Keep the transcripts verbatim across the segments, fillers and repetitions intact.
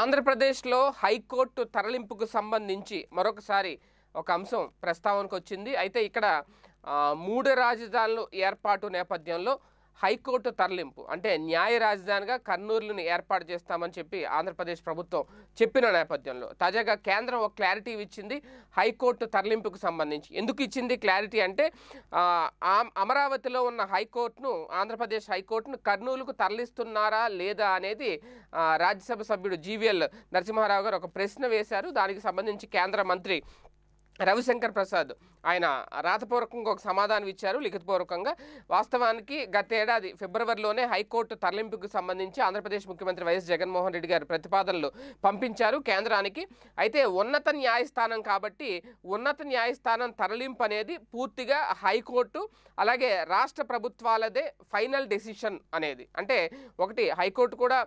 ఆంధ్రప్రదేశ్లో హైకోర్టు తరలింపుకు సంబంధించి మరొకసారి ఒక అంశం ప్రస్తావనకు వచ్చింది. అయితే ఇక్కడ మూడు రాజధానులు ఏర్పాటు నేపథ్యంలో హైకోర్టు తరలింపు అంటే న్యాయ రాజధానిగా కర్నూలును ఏర్పాటు చేస్తామని చెప్పి ఆంధ్రప్రదేశ్ ప్రభుత్వం చెప్పిన నేపథ్యంలో తాజాగా కేంద్రం ఒక క్లారిటీ ఇచ్చింది. హైకోర్టు తరలింపుకు సంబంధించి ఎందుకు ఇచ్చింది క్లారిటీ అంటే అమరావతిలో ఉన్న హైకోర్టును ఆంధ్రప్రదేశ్ హైకోర్టును కర్నూలుకు తరలిస్తున్నారా లేదా అనేది రాజ్యసభ సభ్యుడు జీవీఎల్ నరసిమ్హారావు గారు ఒక ప్రశ్న వేశారు. దానికి సంబంధించి కేంద్ర మంత్రి రవిశంకర్ ప్రసాద్ ఆయన రాతపూర్వకంగా ఒక సమాధానం ఇచ్చారు లిఖితపూర్వకంగా. వాస్తవానికి గతేడాది ఫిబ్రవరిలోనే హైకోర్టు తరలింపుకు సంబంధించి ఆంధ్రప్రదేశ్ ముఖ్యమంత్రి వైఎస్ జగన్ మోహన్ రెడ్డి గారు ప్రతిపాదనలు పంపించారు కేంద్రానికి. అయితే ఉన్నత న్యాయస్థానం కాబట్టి ఉన్నత న్యాయస్థానం తరలింపు అనేది పూర్తిగా హైకోర్టు అలాగే రాష్ట్ర ప్రభుత్వాలదే ఫైనల్ డెసిషన్ అనేది. అంటే ఒకటి హైకోర్టు కూడా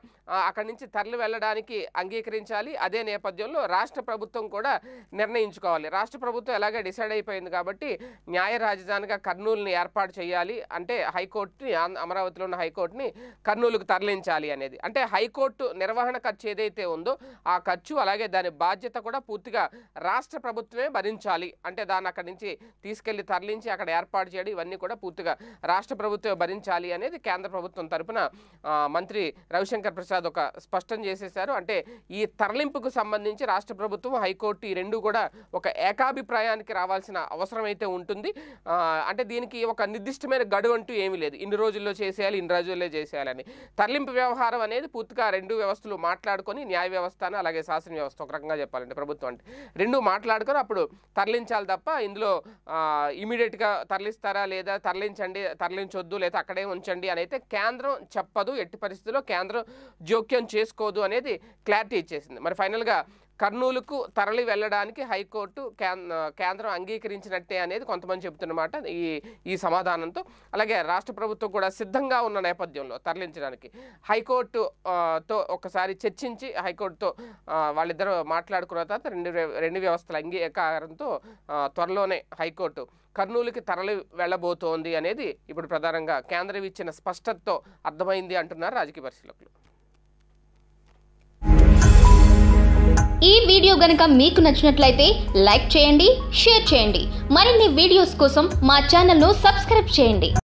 అక్కడి నుంచి తరలి వెళ్ళడానికి అంగీకరించాలి, అదే నేపథ్యంలో రాష్ట్ర ప్రభుత్వం కూడా నిర్ణయించుకోవాలి. రాష్ట్ర ప్రభుత్వం ఎలాగే డిసైడ్ అయిపోయింది కాబట్టి న్యాయ రాజధానిగా కర్నూలుని ఏర్పాటు చేయాలి అంటే హైకోర్టుని అమరావతిలో ఉన్న హైకోర్టుని కర్నూలుకు తరలించాలి అనేది. అంటే హైకోర్టు నిర్వహణ ఖర్చు ఏదైతే ఉందో ఆ ఖర్చు అలాగే దాని బాధ్యత కూడా పూర్తిగా రాష్ట్ర ప్రభుత్వమే భరించాలి. అంటే దాన్ని అక్కడి నుంచి తీసుకెళ్లి తరలించి అక్కడ ఏర్పాటు చేయడం ఇవన్నీ కూడా పూర్తిగా రాష్ట్ర ప్రభుత్వమే భరించాలి అనేది కేంద్ర ప్రభుత్వం తరఫున మంత్రి రవిశంకర్ ప్రసాద్ ఒక స్పష్టం చేసేశారు. అంటే ఈ తరలింపుకు సంబంధించి రాష్ట్ర ప్రభుత్వం హైకోర్టు ఈ రెండు కూడా ఒక ఏకాభిప్రాయానికి రావాల్సిన అవసరం అయితే ఉంటుంది. అంటే దీనికి ఒక నిర్దిష్టమైన గడువు అంటూ ఏమీ లేదు, ఇన్ని రోజుల్లో చేసేయాలి ఇన్ని రోజుల్లో చేసేయాలని. తరలింపు వ్యవహారం అనేది పూర్తిగా రెండు వ్యవస్థలు మాట్లాడుకొని న్యాయ వ్యవస్థను అలాగే శాసన వ్యవస్థ ఒక రకంగా చెప్పాలంటే ప్రభుత్వం అంటే రెండు మాట్లాడుకొని అప్పుడు తరలించాలి తప్ప ఇందులో ఇమీడియట్గా తరలిస్తారా లేదా తరలించండి తరలించొద్దు లేదా అక్కడే ఉంచండి అని అయితే కేంద్రం చెప్పదు, ఎట్టి పరిస్థితుల్లో కేంద్రం జోక్యం చేసుకోదు అనేది క్లారిటీ ఇచ్చేసింది. మరి ఫైనల్గా కర్నూలుకు తరలి వెళ్ళడానికి హైకోర్టు కేంద్రం అంగీకరించినట్టే అనేది కొంతమంది చెబుతున్నమాట ఈ ఈ సమాధానంతో. అలాగే రాష్ట్ర ప్రభుత్వం కూడా సిద్ధంగా ఉన్న నేపథ్యంలో తరలించడానికి హైకోర్టుతో ఒకసారి చర్చించి హైకోర్టుతో వాళ్ళిద్దరూ మాట్లాడుకున్న తర్వాత రెండు రెండు వ్యవస్థల అంగీకారంతో త్వరలోనే హైకోర్టు కర్నూలుకి తరలి వెళ్ళబోతోంది అనేది ఇప్పుడు ప్రధానంగా కేంద్రం ఇచ్చిన స్పష్టతతో అర్థమైంది అంటున్నారు రాజకీయ పరిశీలకులు. ఈ వీడియో గనుక మీకు నచ్చినట్లయితే లైక్ చేయండి, షేర్ చేయండి. మరిన్ని వీడియోస్ కోసం మా ఛానల్ను సబ్స్క్రైబ్ చేయండి.